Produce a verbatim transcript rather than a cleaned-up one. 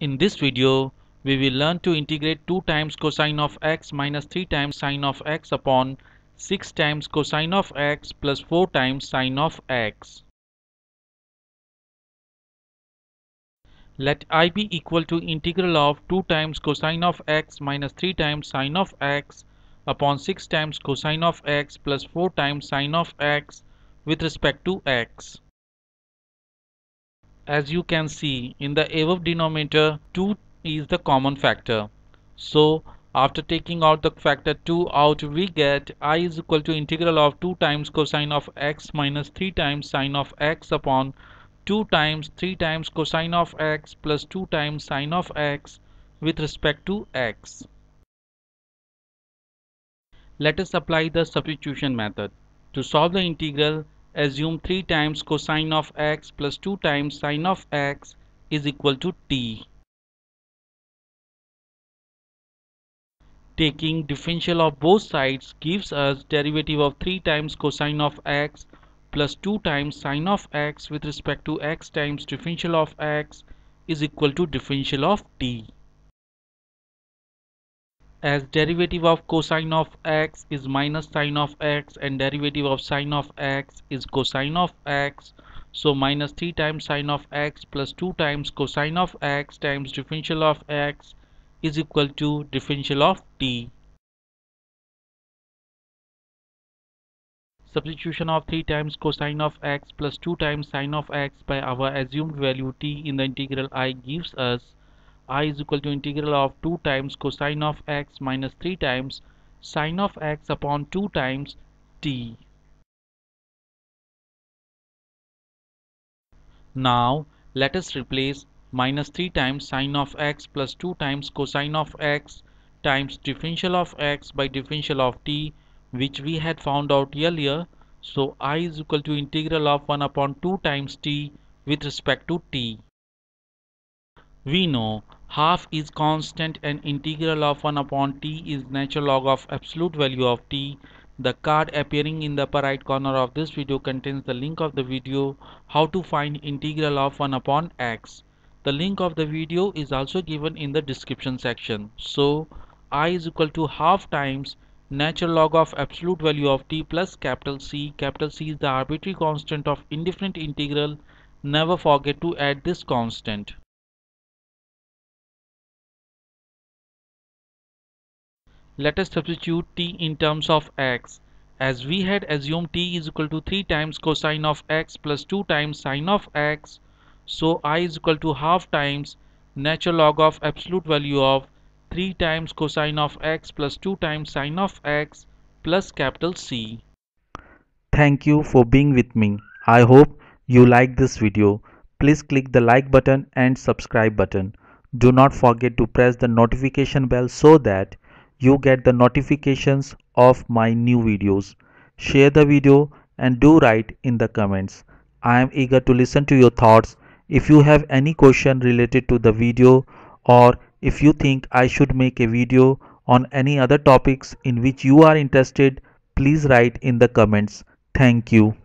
In this video, we will learn to integrate two times cosine of x minus three times sine of x upon six times cosine of x plus four times sine of x. Let I be equal to integral of two times cosine of x minus three times sine of x upon six times cosine of x plus four times sine of x with respect to x. As you can see, in the above denominator, two is the common factor. So, after taking out the factor two out, we get I is equal to integral of two times cosine of x minus three times sine of x upon two times three times cosine of x plus two times sine of x with respect to x. Let us apply the substitution method. To solve the integral, assume three times cosine of x plus two times sine of x is equal to t. Taking differential of both sides gives us derivative of three times cosine of x plus two times sine of x with respect to x times differential of x is equal to differential of t. As derivative of cosine of x is minus sine of x and derivative of sine of x is cosine of x, so minus three times sine of x plus two times cosine of x times differential of x is equal to differential of t. Substitution of three times cosine of x plus two times sine of x by our assumed value t in the integral I gives us I is equal to integral of two times cosine of x minus three times sine of x upon two times t. Now let us replace minus three times sine of x plus two times cosine of x times differential of x by differential of t, which we had found out earlier. So I is equal to integral of one upon two times t with respect to t. We know half is constant and integral of one upon t is natural log of absolute value of t. The card appearing in the upper right corner of this video contains the link of the video how to find integral of one upon x. The link of the video is also given in the description section. So I is equal to half times natural log of absolute value of t plus capital C. Capital C is the arbitrary constant of indifferent integral. Never forget to add this constant. Let us substitute t in terms of x. As we had assumed t is equal to three times cosine of x plus two times sine of x, so I is equal to half times natural log of absolute value of three times cosine of x plus two times sine of x plus capital C. Thank you for being with me. I hope you like this video. Please click the like button and subscribe button. Do not forget to press the notification bell so that you get the notifications of my new videos. Share the video and do write in the comments. I am eager to listen to your thoughts. If you have any question related to the video, or if you think I should make a video on any other topics in which you are interested, please write in the comments. Thank you.